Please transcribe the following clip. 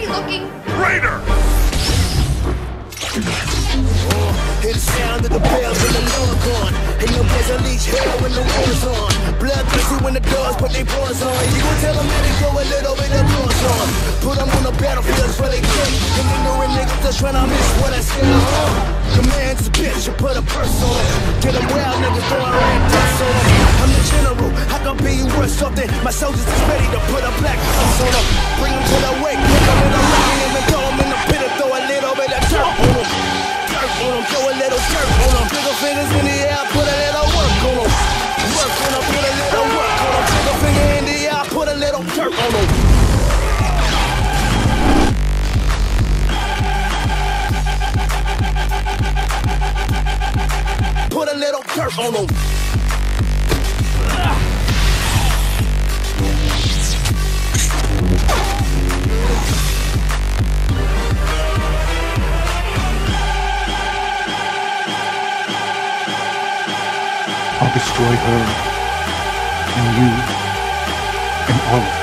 be looking greater! It sounded the bells in the Lord and your place unleash hell when the war's on. Bloodthirsty when the doors put their paws on. You gon' tell them that they go a little bit of paws on. Put them on the battlefield for they kick. And ignorant niggas just tryna miss what I said, Command's a bitch, you put a purse on. Get them wild niggas throwing red dust on. I'm the general, I can be worth something. My soldiers is ready to put a black cross on them. Bring them to the wake, put them in the line and throw them in the pit and throw a little bit of dirt on them. Throw a little dirt on them. Bigger fingers in the air, put a little work on them. Work on them, put a little work on them. Bigger finger in the air, put a little dirt on them. Put a little dirt on them. I'll destroy her and you and all of us.